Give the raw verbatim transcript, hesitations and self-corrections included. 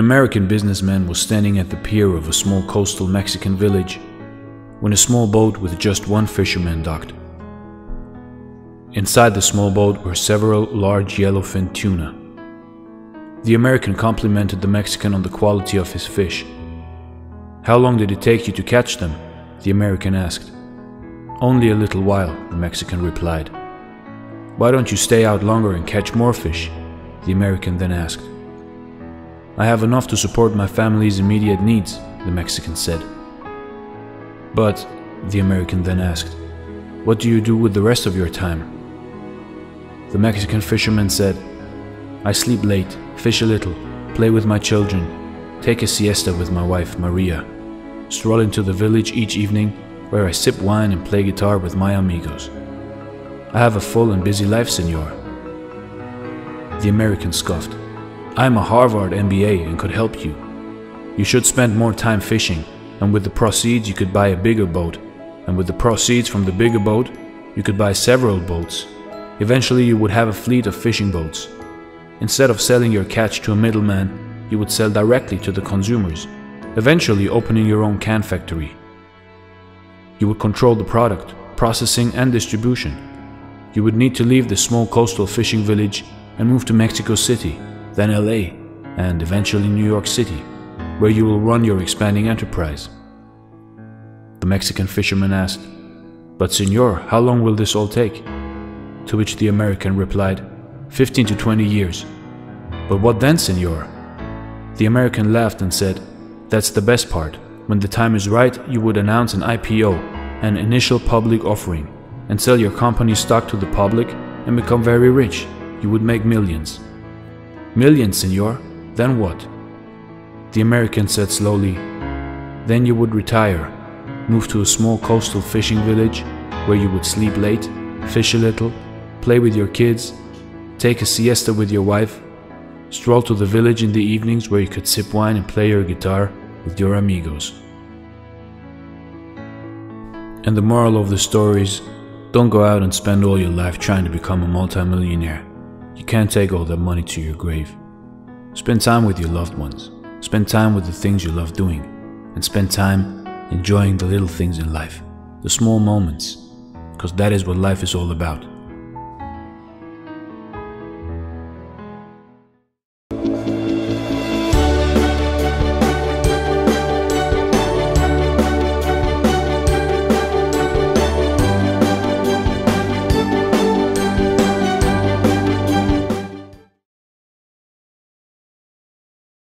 An American businessman was standing at the pier of a small coastal Mexican village when a small boat with just one fisherman docked. Inside the small boat were several large yellowfin tuna. The American complimented the Mexican on the quality of his fish. "How long did it take you to catch them?" the American asked. "Only a little while," the Mexican replied. "Why don't you stay out longer and catch more fish?" the American then asked. "I have enough to support my family's immediate needs," the Mexican said. "But," the American then asked, "what do you do with the rest of your time?" The Mexican fisherman said, "I sleep late, fish a little, play with my children, take a siesta with my wife, Maria, stroll into the village each evening where I sip wine and play guitar with my amigos. I have a full and busy life, senor." The American scoffed. "I am a Harvard M B A and could help you. You should spend more time fishing, and with the proceeds you could buy a bigger boat, and with the proceeds from the bigger boat, you could buy several boats. Eventually you would have a fleet of fishing boats. Instead of selling your catch to a middleman, you would sell directly to the consumers, eventually opening your own can factory. You would control the product, processing and distribution. You would need to leave the small coastal fishing village and move to Mexico City, then L A, and eventually New York City, where you will run your expanding enterprise." The Mexican fisherman asked, "But senor, how long will this all take?" To which the American replied, fifteen to twenty years. "But what then, senor?" The American laughed and said, "That's the best part. When the time is right, you would announce an I P O, an initial public offering, and sell your company's stock to the public and become very rich. You would make millions." "Millions, senor? Then what?" The American said slowly, "Then you would retire, move to a small coastal fishing village where you would sleep late, fish a little, play with your kids, take a siesta with your wife, stroll to the village in the evenings where you could sip wine and play your guitar with your amigos." And the moral of the story is, don't go out and spend all your life trying to become a multimillionaire. You can't take all that money to your grave. Spend time with your loved ones, spend time with the things you love doing, and spend time enjoying the little things in life, the small moments, because that is what life is all about.